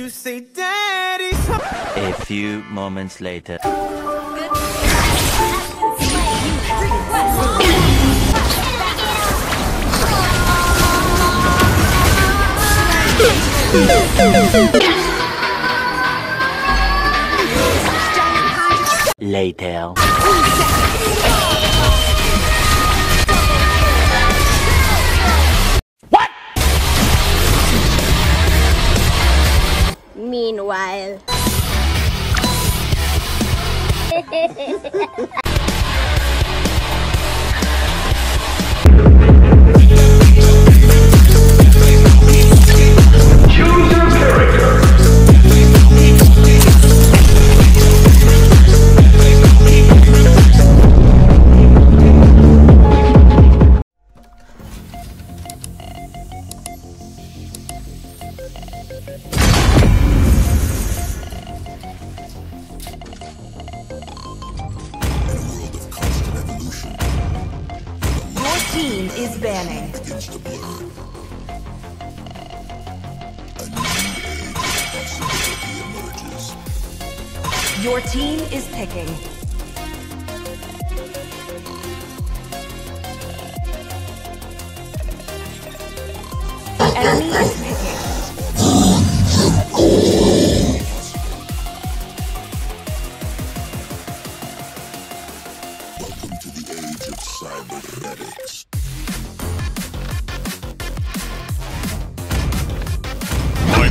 you say daddy's home. A few moments later. Later. What? Meanwhile. Is banning. Against the blur. A new age of possibility emerges. Your team is picking. Enemy is picking. Welcome to the age of cybernetics.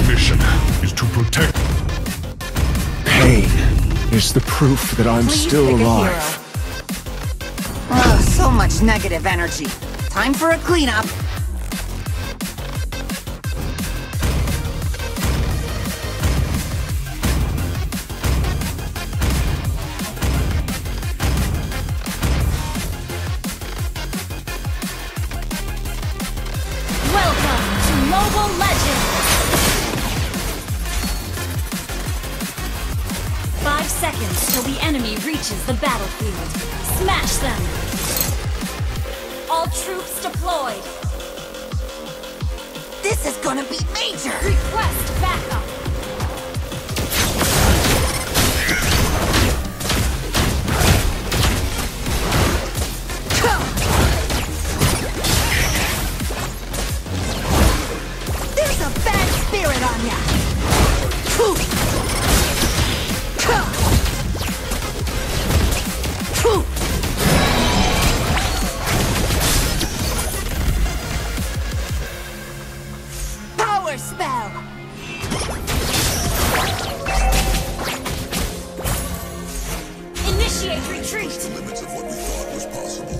Mission is to protect. Pain is the proof that I'm still alive. Oh, so much negative energy. Time for a cleanup. Welcome to Mobile Legends. 5 seconds till the enemy reaches the battlefield. Smash them! All troops deployed! This is gonna be major! Request backup! There's a bad spirit on ya! Spell. Initiate retreat. The limits of what we thought was possible.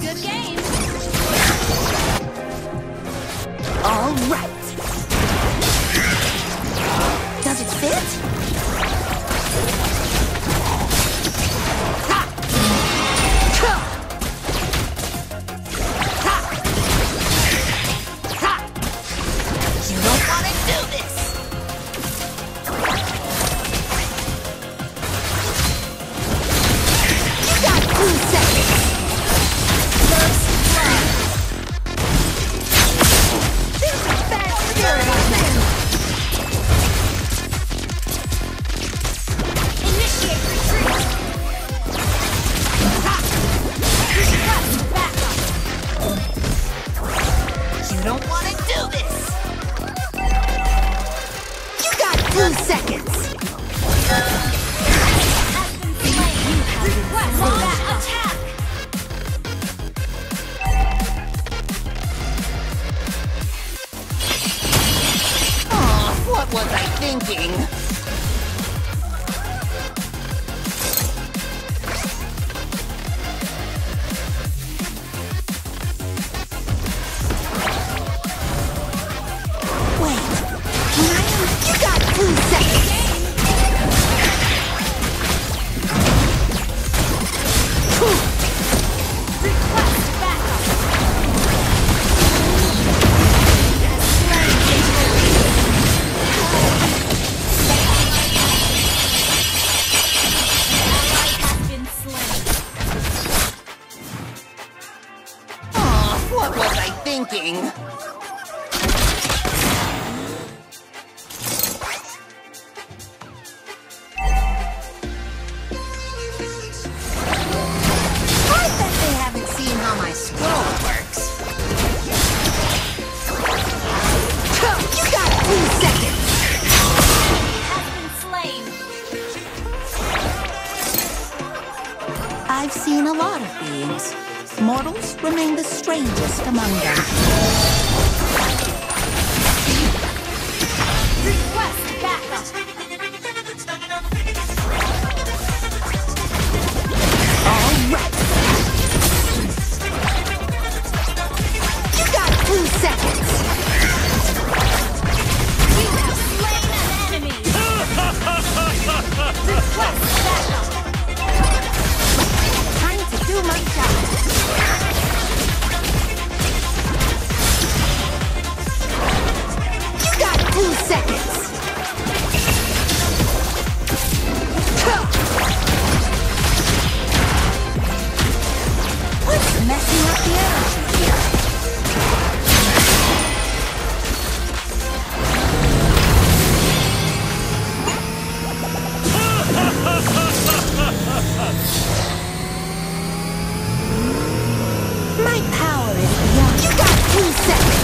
Good game. All right. Does it fit? What was I thinking? Wait, you got 2 seconds. Request backup. Yeah. seen a lot of beings. Mortals remain the strangest among them. Request backup! All right! You got 2 seconds! We have slain an enemy! Request backup! Time to do my job! You got 2 seconds! What's messing up the energy here? My power is beyond. You got 2 seconds!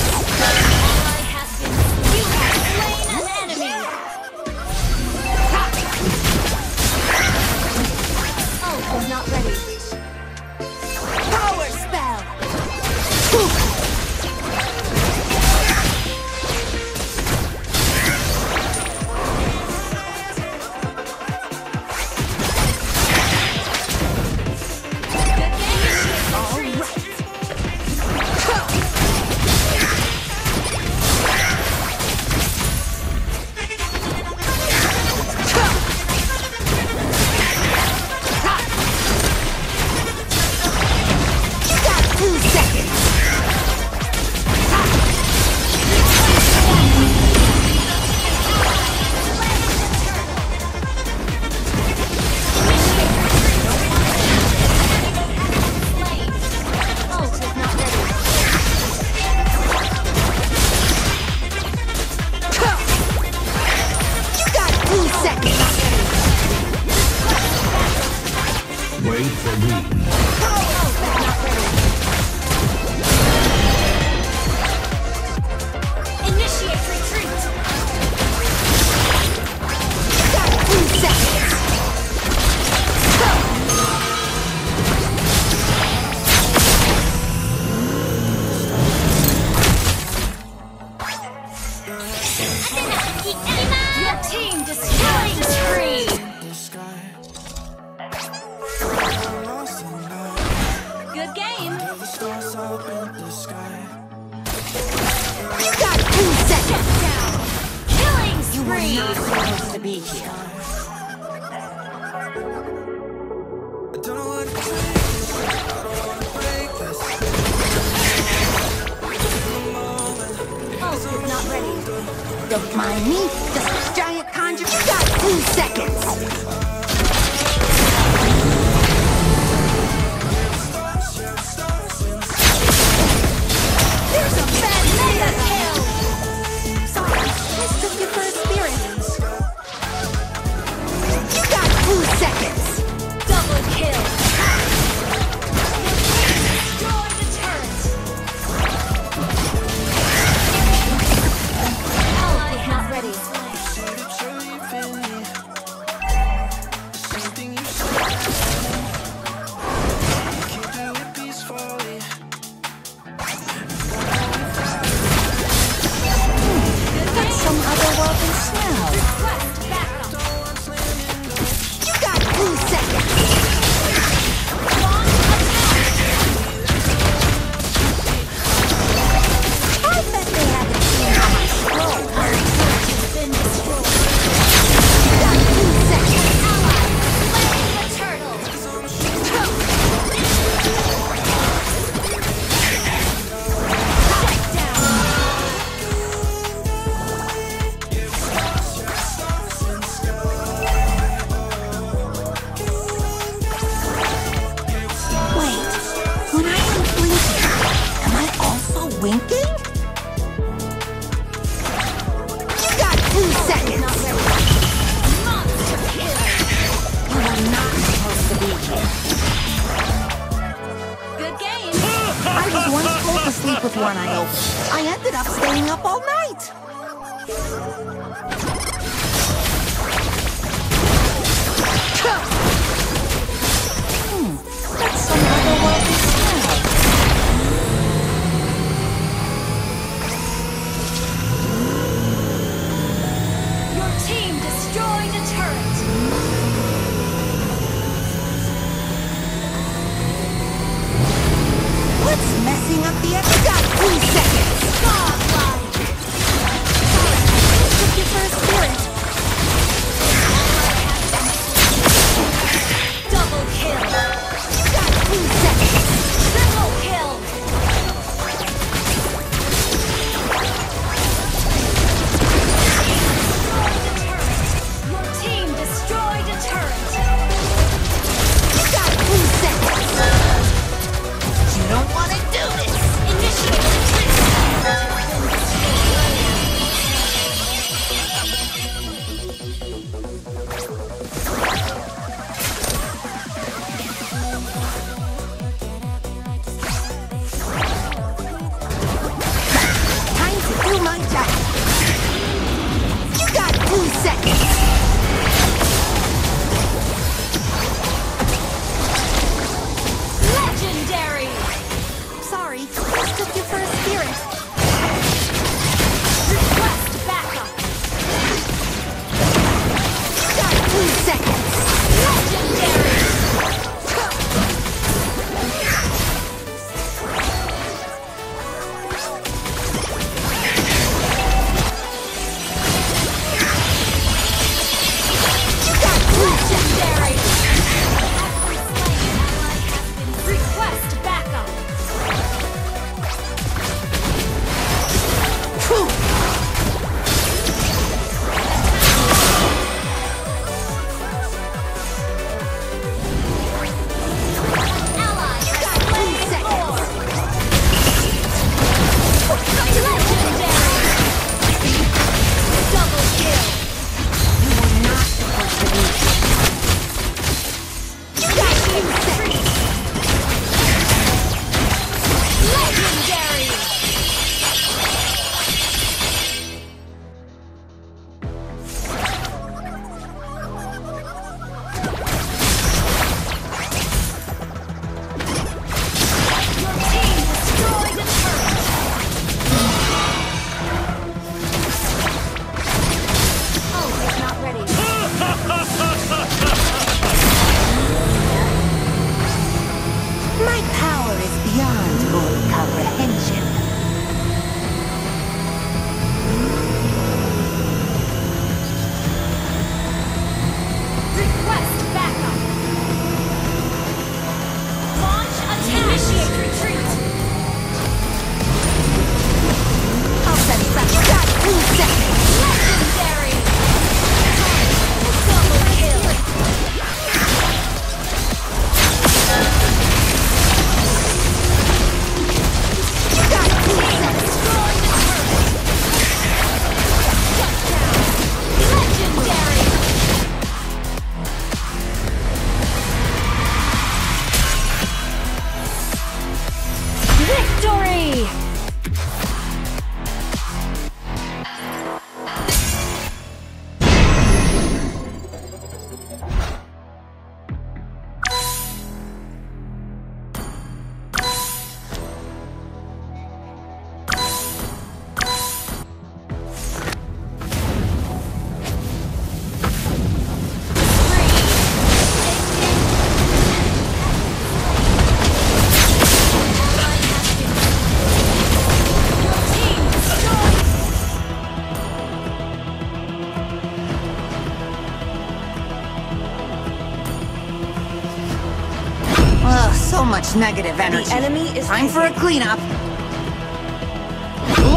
much negative energy. The enemy is time for a cleanup.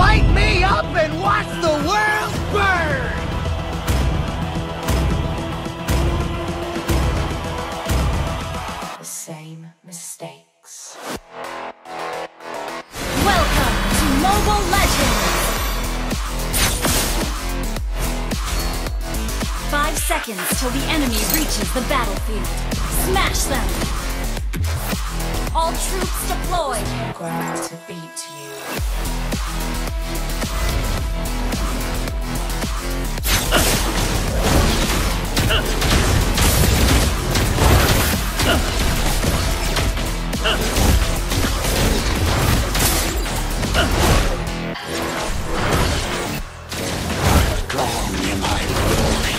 Light me up and watch the world burn! The same mistakes. Welcome to Mobile Legends! 5 seconds till the enemy reaches the battlefield. Smash them! All troops deployed! I'm going to beat you. Gone in my glory.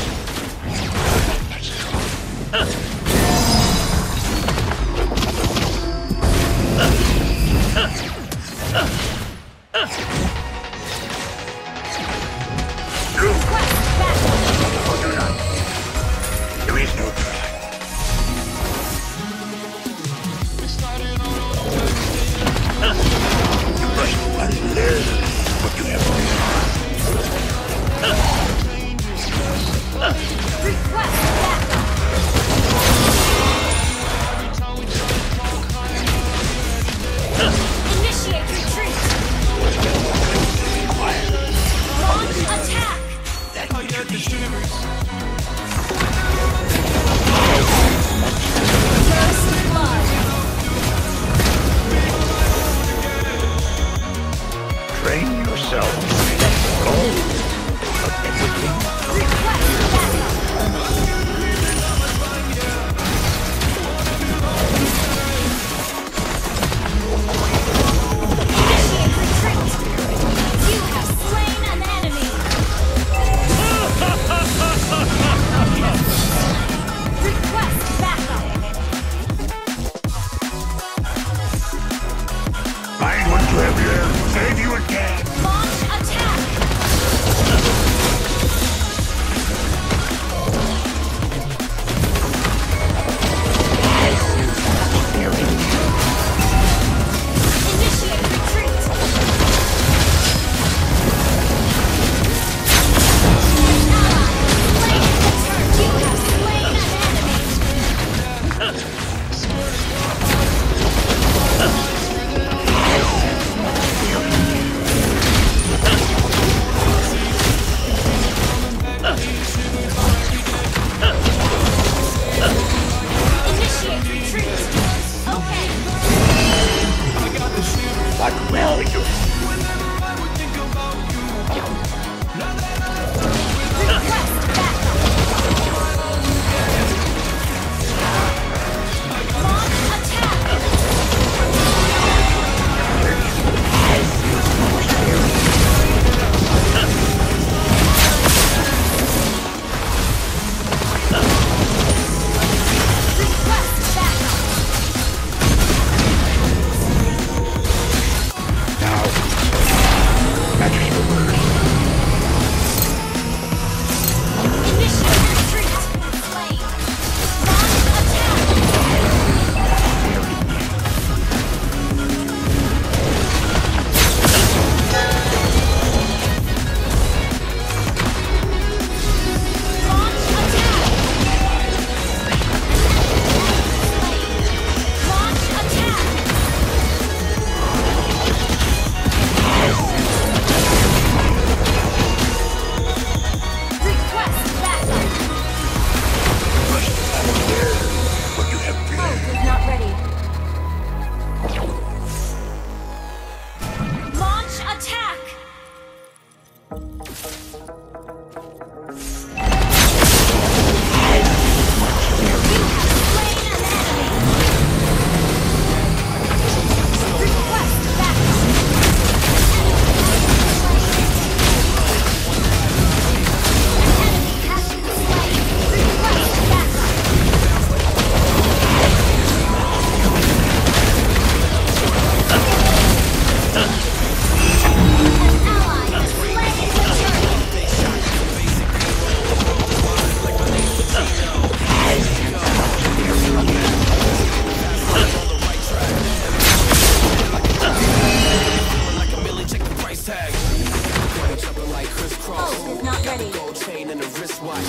than a wristwatch.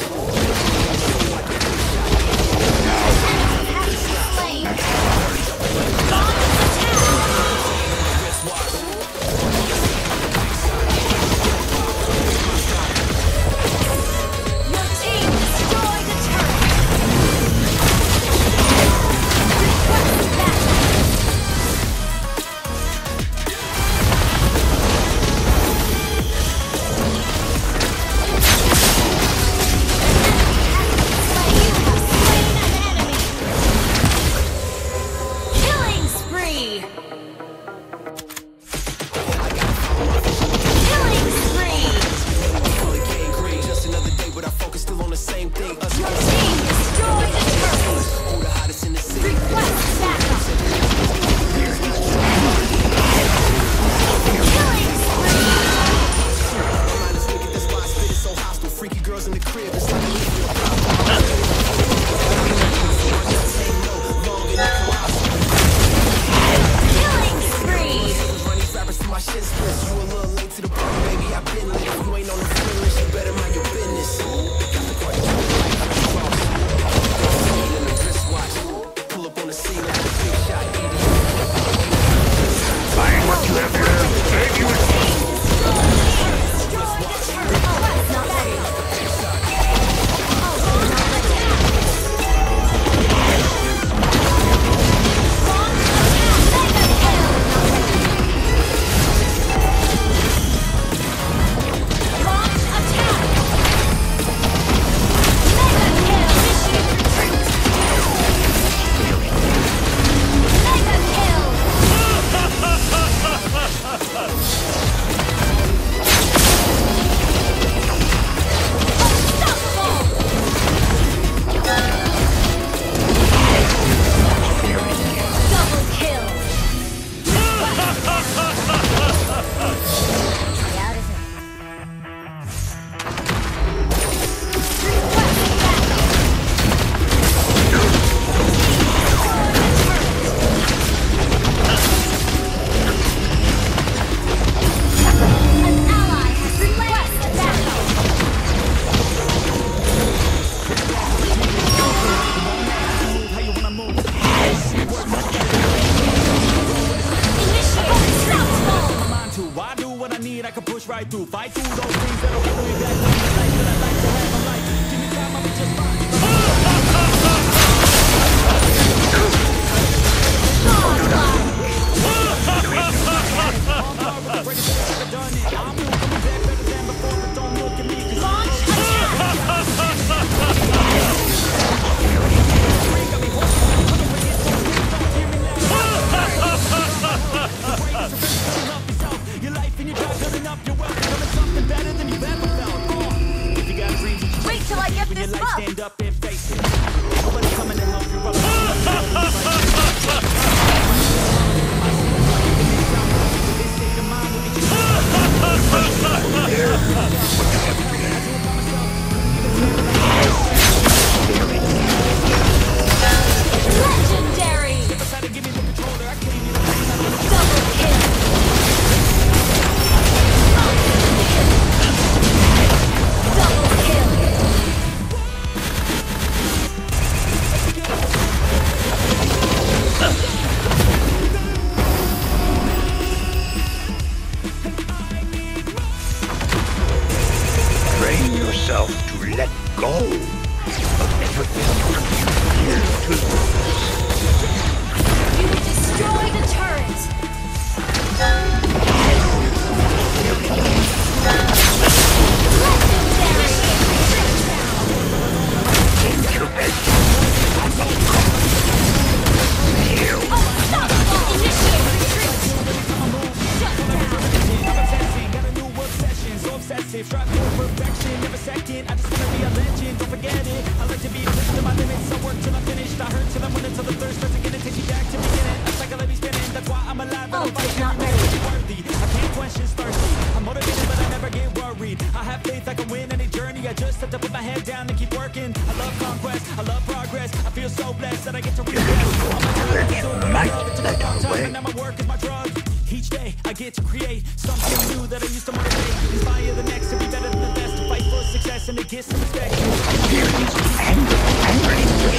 Get to create something new that I used to motivate, inspire the next to be better than the best, to fight for success. ass and to get some respect. Here it is. Angry.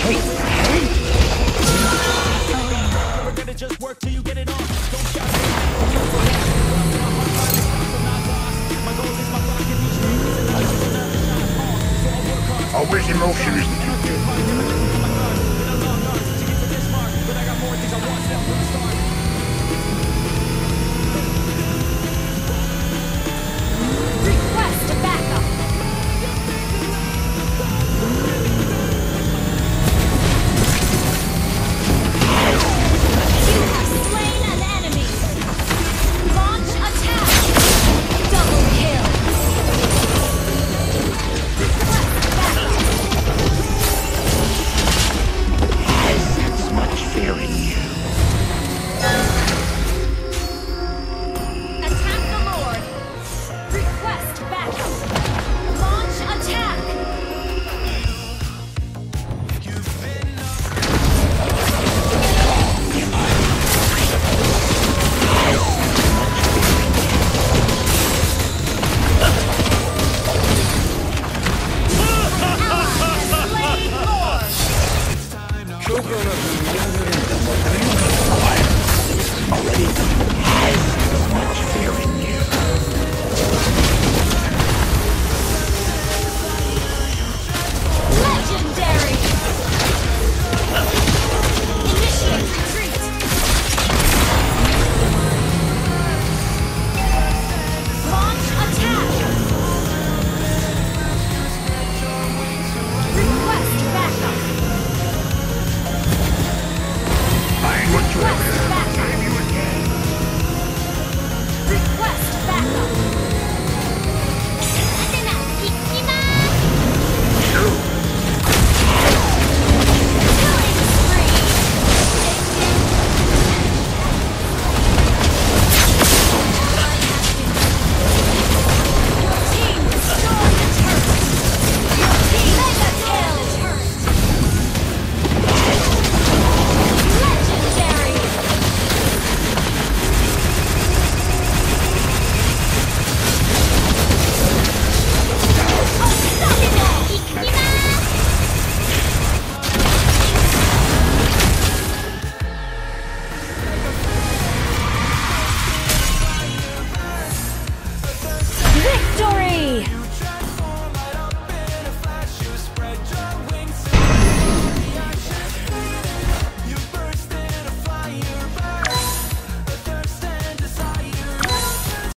Hey. We're gonna just work till you get it on. Don't shout it. My goal is my fucking mission. Always emotion is the truth. I got more things I want.